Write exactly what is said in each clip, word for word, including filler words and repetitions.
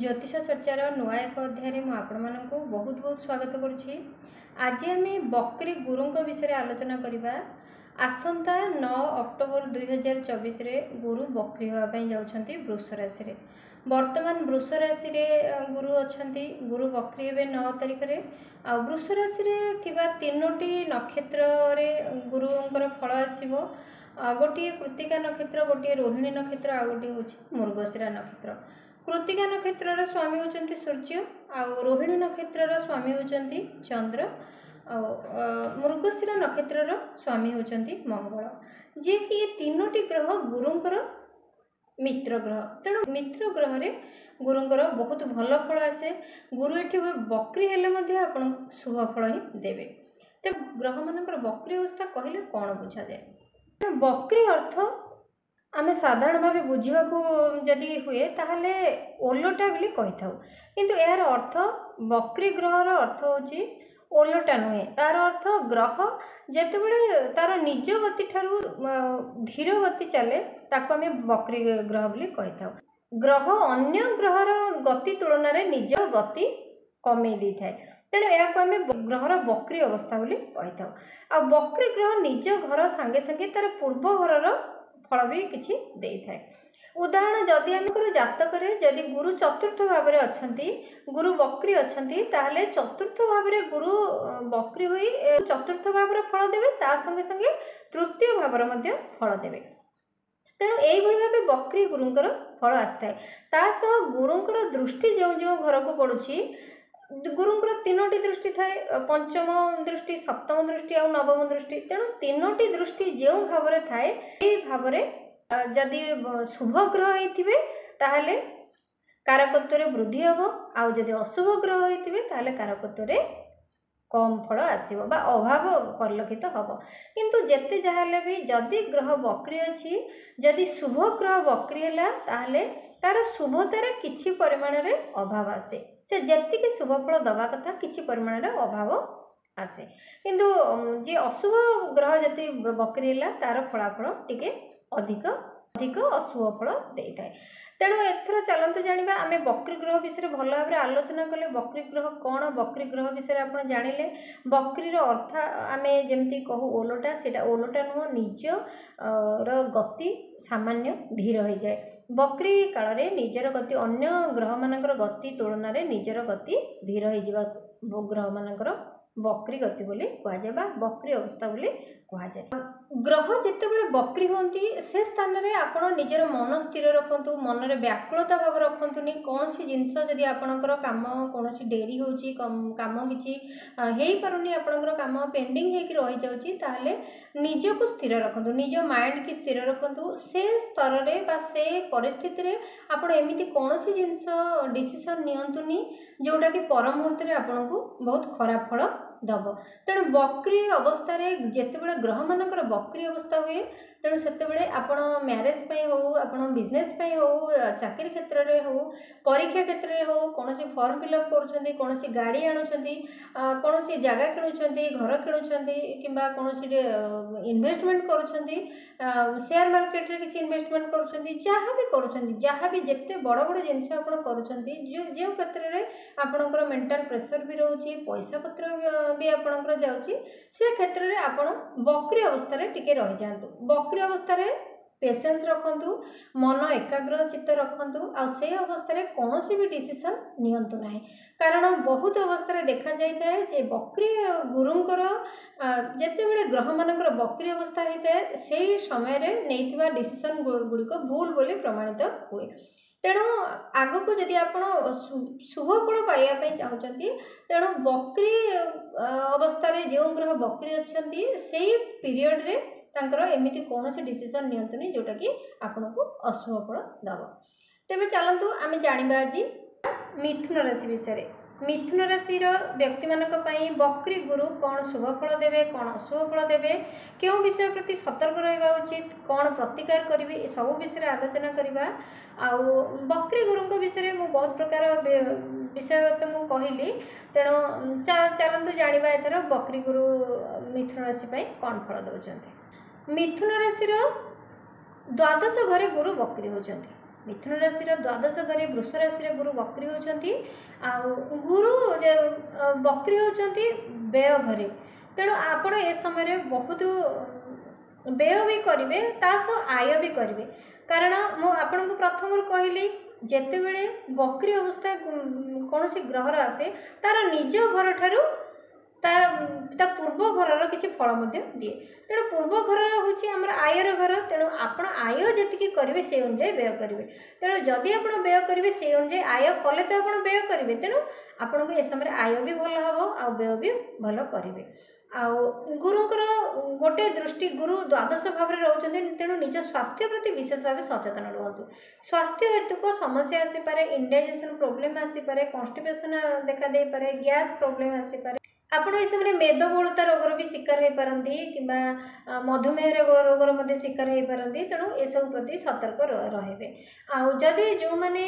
ज्योतिष चर्चार नुआ एक अध्याय मुझे बहुत बहुत स्वागत करुच्ची। आज आम बकरी गुरु विषय आलोचना करवा। आसंता नौ अक्टोबर दुई हजार चौबीस गुरु बकरी होगापाई जाऊँगी वृष राशि में। बर्तमान वृष राशि गुरु अच्छा गुरु बकरी हे नौ तारिख रे। आ वृष राशि में तीनोटी नक्षत्र गुरुंर फल आसो। गोटे कृत्तिका नक्षत्र, गोटे रोहिणी नक्षत्र, आ गोटे हूँ मृगशिरा नक्षत्र। कृत्तिका नक्षत्र स्वामी होचंती सूर्य, आ रोहिणी नक्षत्र स्वामी होचंती चंद्र, आ मृगशिरा नक्षत्र स्वामी होचंती मंगल। जे कि ये तीनोटी ग्रह गुरुंकर मित्र ग्रह, तेणु मित्र ग्रह रे गुरुंकर बहुत भल फल आसे। गुरु एठी बकरी हेले मध्ये आपण शुभ फल ही देबे। ते ग्रह मानकर बकरी अवस्था कहले कोन बुझा जाय? बकरी अर्थ आम साधारण भाव बुझा जदि हुए ताहले ओलोटा बोली कही था, किंतु यार अर्थ बकरी ग्रहर अर्थ होची ओलोटा नुहे। तार अर्थ ग्रह जेतेबेले तार निज गति ठारू धीर गति चले ताको आम बकरी ग्रह बोली कही था। ग्रह अन्य ग्रहर गति तुलन में निज गति कमे दी थाए, तेणु या आम ग्रहर बकरी अवस्था बोली कही था। आ बकरी ग्रह निज घर संगे संगे तार पूर्व घरर फल भी किसी दे था। उदाहरण जदि आम जातक जदि गुरु चतुर्थ भाव में अच्छा, गुरु बकरी अच्छा, ताहले चतुर्थ भाव में गुरु बकरी हुई चतुर्थ भाव फल देवे, ता संगे संगे तृतीय भाव फल देवे। तेणु यही भाव बकरी गुरुंकर फल आसी है। तासह गुरुंकर दृष्टि जो जो घर को पड़ुची, गुरुंकर तीनोटी दृष्टि थाए, पंचम दृष्टि, सप्तम दृष्टि और नवम दृष्टि। तेणु तीनोटी दृष्टि जो भाव में थाए ये भाव में जदि शुभ ग्रह होते ताहले कारकत्व रे वृद्धि हम, आउ जदि अशुभ ग्रह होते ताहले कारकत्व रे कम फल आसीबो बा अभाव परिलक्षित हम। किंतु जेते जाहले भी जदि ग्रह बकरी अछि, जदि शुभ ग्रह बकरी हैला ताहले तार शुभतार किछि परिमाण रे अभाव आसे। से जेतिके शुभ फल दवा कथा किछि परिमाण रे अभाव आसे, किंतु जे अशुभ ग्रह जति बकरी हैला तार फलाफल टिके अधिक अधिक अशुभ फल दे थाए। तेणु एथर चलतु जाना आम बकरी ग्रह विषय भल भाव में आलोचना कले। बकरी ग्रह कौन, बकरी ग्रह विषय आप जाने बकरीर अर्थ आम जमी कहू ओलोटा, से ओलोटा नुह, निजर गति सामान्य धीर हो जाए। बकरी काल में निजर गति अन्य ग्रह मानक गति तुलन में निजर गति धीर हो ग्रह मानक बकरी गति बोली कहुए बा बकरी अवस्था बोली कहुए। ग्रह जितेबाला बकरी हमें से स्थान में आप निजर मन स्थिर रखु, मन में व्याकुलता भाव रखुनि। कौन सी जिनस जदि आपणकर काम कौन डेरी होम कि आपणकर काम पेंडिंग रही जाऊँगी ताहले निज को स्थिर रखु, निज माइंड की स्थिर रखु। से स्तर में बा से परिस्थिति रे आपण एमती कौन सी जिनस डिसीजन नियंतुनी जोटा कि पर मुहूर्त में आपण को बहुत खराब फल दब। तेणु बकरी अवस्था रे जितेबाला ग्रह मानकर बकरी अवस्था हुए, तेणु सेतेबेले आपण मैरेज पई हो, आपण बिजनेस पई हो, चाकरी क्षेत्र रे हो, परीक्षा क्षेत्र रे हो, कोनोसी फॉर्म फिलअप करूछंती, कोनोसी गाड़ी आणुछंती, कोनोसी जागा किणुछंती, घर किणुछंती, किबा कोनोसी रे इन्वेस्टमेंट करूछंती, शेयर मार्केट रे किछि इन्वेस्टमेंट करूछंती, जहा भी करूछंती, जहा भी जत्ते बड़ बड़ जिनिस आपण करूछंती, जो जे क्षेत्र रे आपणकर मेंटल प्रेशर भी रहउची, पैसा पत्र भी आपणकर जाउची, से क्षेत्र रे आपण बकरी अवस्था रे टिके रहि जांतु। बकरी अवस्था रे पेशेंस रखंतु, मन एकाग्र चित्त रखंतु, आ से अवस्था रे कौन सी भी डिसीजन नियंतु नाही। कारण बहुत अवस्था रे देखा जाए जे बकरी गुरुंकर जेतेबेले ग्रह मानकर बकरी अवस्था होता है से समय रे नेइतिबा डिसीजन गुड़िक भूल बोली प्रमाणित हुए। तेणु आग को जदि आप शुभ फल पाइबापी चाहते तेणु बकरी अवस्था रे जो ग्रह बकरी अच्छा से पीरियड रे तांकर एमिति कौन से डिसीजन नियंतुनी जोटा कि आपन को अशुभ फल दब। तेबे चलंतु आम जानिबा आज मिथुन राशि विषय रे। मिथुन राशि व्यक्ति मानक पई बकरी गुरु कौन शुभ फल देवे, कौन अशुभ फल देवे, क्यों विषय प्रति सतर्क रहबा उचित, कौन प्रतिकार करिवे, ए सब विषय आलोचना करवा। आउ बकरी गुरु विषय में बहुत प्रकार विषय तो मुझे कहली, तेणु चलतु जाना एथर बकरी गुरु मिथुन राशि पर कौन फल दौरान। मिथुन राशि द्वादश घरे गुरु बकरी होचंती। मिथुन राशि द्वादश घरे वृष राशि गुरु बक्री होती गुरु बक्री होती व्यय घरे तेणु आपण ए समय बहुत व्यय भी करेंगे सह आय भी करेंगे कारण मुझे प्रथम कहली जिते बड़े बक्री अवस्था कौन सी ग्रहर आसे तार निज घर ठार ता पूर्व घर किसी फल दिए तेणु पूर्व घर हूँ आम आयर घर तेणु आपड़ आय जी करेंगे से अनुजाई व्यय करेंगे तेणु जदि आप व्यय करेंगे से अनुजाई आय कले तो आप व्यय करेंगे तेणु आपन को ए समय आय भी भल हम आय भी भल करेंगे आ गुरुंर गोटे दृष्टि गुरु द्वादश भाव में रोचे तेणु निज स्वास्थ्य प्रति विशेष भाव सचेतन रुहतु स्वास्थ्य हेतुक समस्या आसपे इंडाइजेशन प्रोब्लेम आसपे कन्स्टिपेसन देखा दे पारे गैस प्रोब्लेम आसपे आपड़ इस समय मेदबहुलता रोगर भी शिकार हो पारती कि मधुमेह रोगर शिकार हो पारती तेणु एसबू प्रति सतर्क रे आदि जो मैंने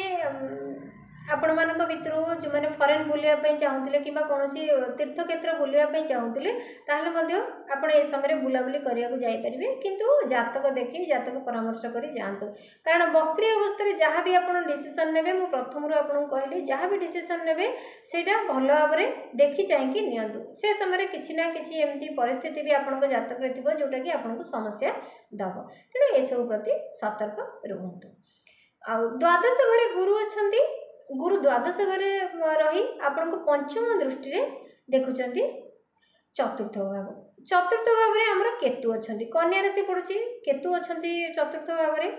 आपण मान भर जो मैंने फरेन बुलाया चाहूँगे कि कौन तीर्थ क्षेत्र बुलाया चाहूँगे ताहले आपण ए समय बुलाबुली जापरेंगे किंतु जातक देखिए जातक परामर्श कर जातु कारण बक्री अवस्था जहाँ भी आप डिसीजन ने प्रथम आपको कहली जहाँ भी डिसीजन ने भल भाव में देखी चाहे नियंतु से समय किसी ना कि एमती परिस्थिति भी आपंक जातक थी जोटा कि आपको समस्या दब तेणु एसबू प्रति सतर्क रुहतु आ द्वादश घरे गुरु अच्छा गुरु द्वादश घरे रही आपण को पंचम दृष्टि रे देखुचंती चतुर्थ भाव चतुर्थ भाव में आमर केतु अच्छा कन्या राशि पड़ुची केतु अच्छा चतुर्थ भाव में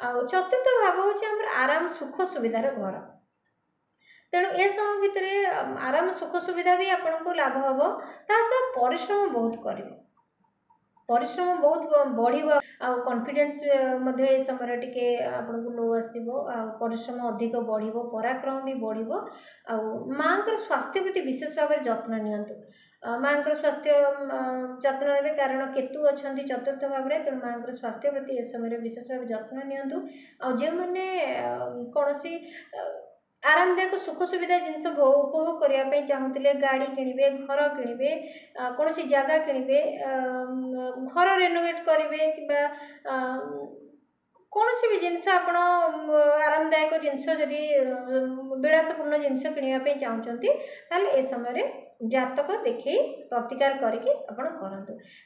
आ चतुर्थ भाव होची आमर आराम सुख सुविधार घर तेणु ए समय भितर आराम सुख सुविधा भी आपण को लाभ हम तास परिश्रम बहुत कर परिश्रम बहुत बढ़ कॉन्फिडेंस ए समय टी आपन को लो आसो परिश्रम अधिक बढ़ पराक्रम भी बढ़ माँ का स्वास्थ्य प्रति विशेष भाव में जत्न नि माँ का स्वास्थ्य जत्न ने कारण केतु अच्छा चतुर्थ भाव में तेणु माँ का स्वास्थ्य प्रति ए समय विशेष भाव जत्न नि मैंने कौन सी आरामदायक सुख सुविधा जिनस उपभोग करने चाहूँगे गाड़ी किणवे घर किणवे कौन सी जगह किणवे घर रेनोवेट करेंगे कि कौन सी भी जिनस आपड़ आरामदायक जिनस जदि विलासपूर्ण जिनस कि चाहते ताल ए समय जातक देखे प्रतिकार करके आपड़ करूँ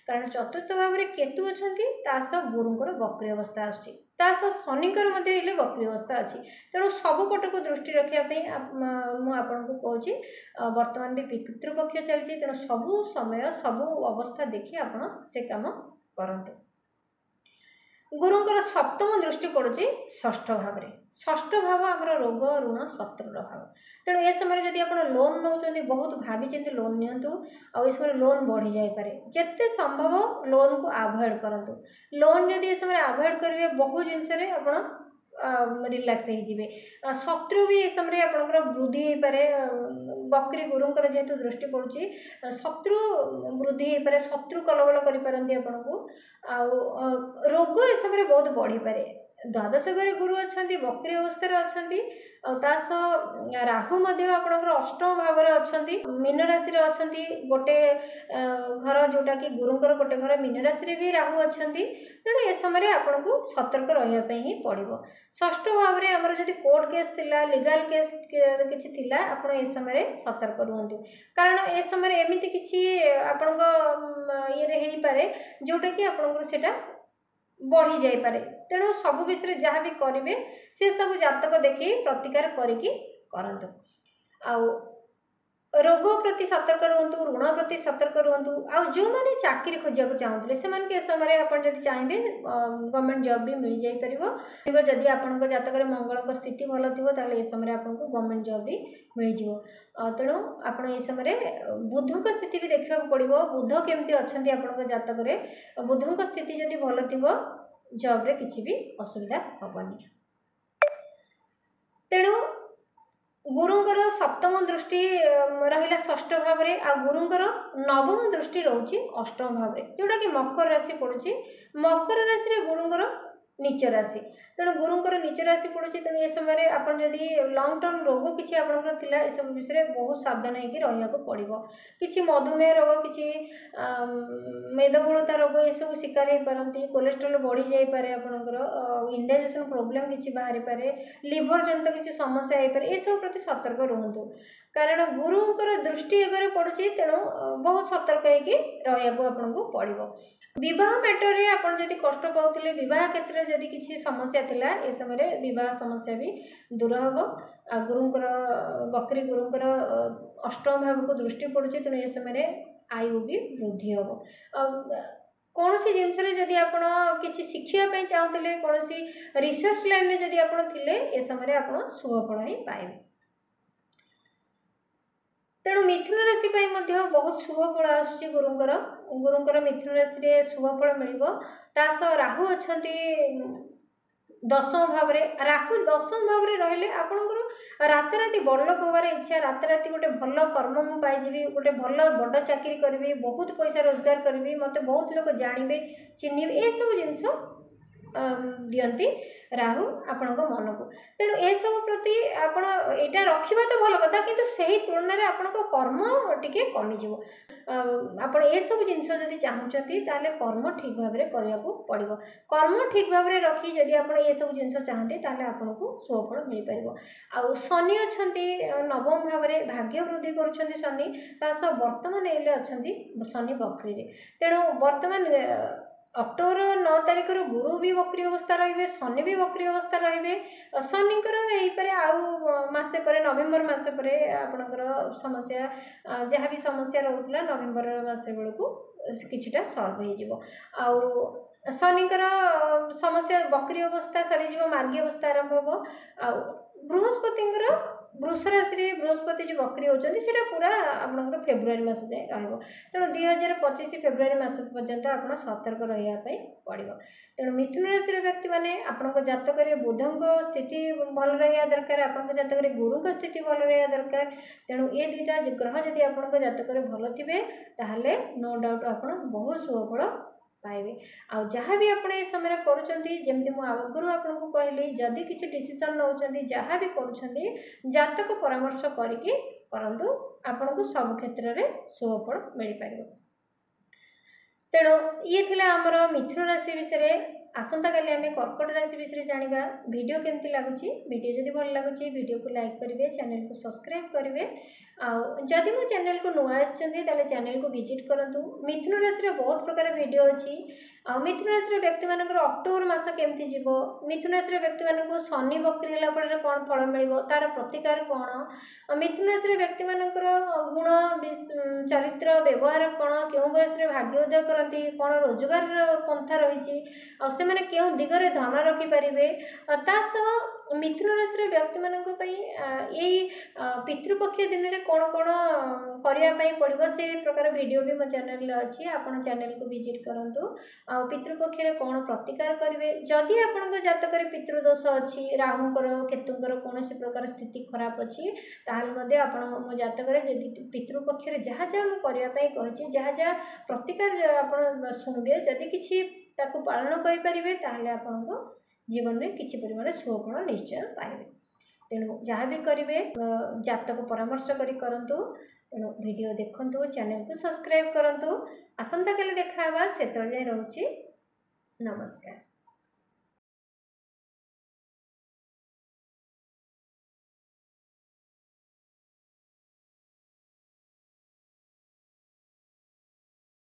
कारण चतुर्थ भाव में केतु अच्छा सह गुरुंर बक्री अवस्था आसूँ तासह शनिकर मध्य बक्री अवस्था अच्छी तेणु सब पटक दृष्टि रखापी मुझे कौच बर्तमान भी पितृपक्ष चलती तेणु सबू समय सबू अवस्था देखी आपड़ से कम करते गुरुंर सप्तम दृष्टि पड़ुची षष्ठ भाव में षष्ठ भाव आमर रोग ऋण शत्रु भाव तेणु ए समय जदि आप लोन नौकर बहुत भाभी लोन नियंतु आ समय लोन बढ़ी जापे जिते संभव लोन को आभोड करूँ लोन जदि ए समय आभोड करेंगे बहु जिनस रिलैक्स हो शत्रु भी ए समय आपंकर वृद्धि हो पाए बकरी गुरुंर जेहेतु दृष्टि पड़ुची शत्रु वृद्धि हो पाए शत्रु कलबल करपारती आपको रोग ए समय बहुत बढ़ी पाए द्वादश घरे गुरु अच्छा बक्री अवस्था अच्छा आ राहु आपण अष्टम भाव में अच्छा मीन राशि अच्छा गोटे घर जोटा कि गुरुंर गोटे घर मीन राशि भी राहु अच्छा तेणु ए समय आपन को सतर्क रहा ही पड़ो षष्ठ भाव में आमर जब कोर्ट केस थिला लीगल केस किसी थिला आपन ए समय सतर्क रुहतु कारण ए समय एमती किसी आपण ये हो पाए जोटा कि आपटा बढ़ी जापे तेणु सब विषय जहाँ भी करेंगे से सब जातक देखिए प्रतिकार करके करंतु आ रोग प्रति सतर्क रुहतु ऋण प्रति सतर्क रुहतु आ जो मैंने चाकरी खोजा चाहूँगे से समय आप चाहिए गवर्नमेंट जॉब भी मिल जापर जदि आपंक जातक मंगल का स्थिति भल थोड़े ए समय आपको गवर्नमेंट जॉब भी मिल तेणु आप समय बुध का स्थिति भी देखा पड़ो बुध केमती अच्छा आपण जातक बुध का स्थिति जदि भल थो जॉब किसी भी असुविधा हेनी तेणु गुरुंर सप्तम दृष्टि रहा षष्ठ भाव में आ गुरुंर नवम दृष्टि रोचे अष्टम भाव में जोटा कि मकर राशि पड़ुची मकर राशि गुरुंर नीच राशि तेणु गुरुंर नीच राशि पड़ूँ तेणु ए समय आपड़ जदि लंग टर्म रोग किसी आपंकर सब विषय बहुत सावधान हो पड़ो कि मधुमेह रोग कि मेदबहुलता रोग ये सब शिकार हो पारती कोलेस्ट्रोल बढ़ी जापे आपंकर इंडाइजेशन प्रोब्लेम किसी बाहरी पारे लिवर जनित किसी समस्या हो पाए सब प्रति सतर्क रुहतु कारण गुरुंर दृष्टि आगे पड़ू तेणु बहुत सतर्क हो पड़ो। विवाह मैटर में आपड़ जब कष्ट पाते बह क्षेत्र में जब किसी समस्या थिला ए समय विवाह समस्या भी दूर हम आ गुरुंर बकरी गुरुंर अष्टम भाव को दृष्टि पड़ू तेणु ए समय आयु भी वृद्धि हम। कौन सी जिनस कि शिखापी चाहूले कौन सी रिसर्च लाइन में जब आप ए समय आप शुभफल ही पाए तेणु मिथुन राशि बहुत शुभ फल आसूँ गुरुंर गुरुंर मिथुन राशि में शुभ फल मिल राहु अच्छा दशम भाव में राहु दशम भाव में रहिले आपणकर राताराति बड़ लोक होवार इच्छा राताराति गोटे भल कर्म मु पाइबी गोटे भल बड़ चाकरी करी बहुत पैसा रोजगार करी मत बहुत लोग जानवे चिन्ह सब जिनस दियंती राहु आपण को मन को तेणु ए सब प्रति आपण एटा रखिबा तो भल कथा किंतु सही तुलना रे आपण को कर्म टिके कमी जीवो आपण ए सब जिंस जदि चाहउचंती ताले कर्म ठीक भाव रे करिया को पड़िबो कर्म ठीक भाव रे रखी जदि आपण ए सब जिंस चाहते ताले आपण को सुफल मिल परिबो। आ शनि अछंती नवम भाव रे भाग्य वृद्धि करूछंती शनि तास वर्तमान एले अछंती शनि बकरी रे तेणु वर्तमान अक्टोबर नौ तारीख रू गुरु भी बकरी अवस्था रे शनि भी बकरी अवस्था रे शनि आउ मसे पर नवेम्बर मसे पर आपणकर समस्या जहाँ भी समस्या रोला नवेम्बर मसे बेल को किछटा सॉल्व हो आउ शनिकर समस्या बकरी अवस्था सरीज मार्गी अवस्था आरंभ हम आ बृहस्पति वृष राशि बृहस्पति जो बकरी होती से पूरा आपंकर फेब्रुआरी मस जाए रहा तेणु दुई हजार पचिश फेब्रुआरी मस पर्यंत आप सतर्क रही पड़ो। तेणु मिथुन राशि व्यक्ति मैंने आपंक जातक बुध स्थिति भल रहा दरकार आपंक जातक गुरु स्थिति भल रहा दरकार तेणु ये दुईटा ग्रह जदि आपंक जातक भल थे ताहले नो डाउट आप बहुत सुफल पाइबे। आ जहाँ भी आपने इस समय करुँचंती जेमती मु आगुरी आपको कहली जदि किसी डिसीजन नौचंती जहाँ भी करुँचंती जातक परामर्श करके करंतु आपको सब क्षेत्र में सुफल मिल पार। तेणु ये थी आमर मिथुन राशि विषय। आसंता काली आम कर्कट राशि विषय जाना। वीडियो केमती लगुच वीडियो जदि भल लगुच वीडियो को लाइक करेंगे चैनल को सब्सक्राइब करेंगे आदि मो चैनल को नुआ आसे चैनल को विजिट करूँ। मिथुन राशि में बहुत प्रकार वीडियो अच्छी। आ मिथुन राशि व्यक्ति मान अक्टोबर मस केमती जीव मिथुन राशि व्यक्ति मानक शनि बकरी है कौन फल मिल तार प्रतिकार कौन मिथुन राशि व्यक्ति मानक गुण चरित्र व्यवहार कौन क्यों बयस भाग्योदय करती कौन रोजगार पंथा रही आने क्यों दिगरे धन रखिपारे तासह मिथुन राशि व्यक्ति मानक यही पितृपक्ष दिन में कौन कौन करने पड़ो से प्रकार वीडियो भी मो चैनल अच्छी आपन चैनल को विजिट करूँ। आ पितृपक्ष कौन प्रतिकार करेंगे जदि आपण जातक पितृदोष अच्छी राहुंर केतुंर कौन से प्रकार स्थिति खराब अच्छी ताल आप मो जातक पितृपक्ष जहाँ जहाँ करने कही जहाँ जहाँ प्रतिकार आप शुणवे जदि किसी पालन करें ताहले आपको जीवन में किसी परिमाण सुफल निश्चय पाइबे। तेणु जहाँ भी करेंगे जातक परामर्श करी करंतु। तेणु वीडियो देखंतु चैनल को सब्सक्राइब करंतु। आसंता काली देखा सेतल जाए रोचे। नमस्कार।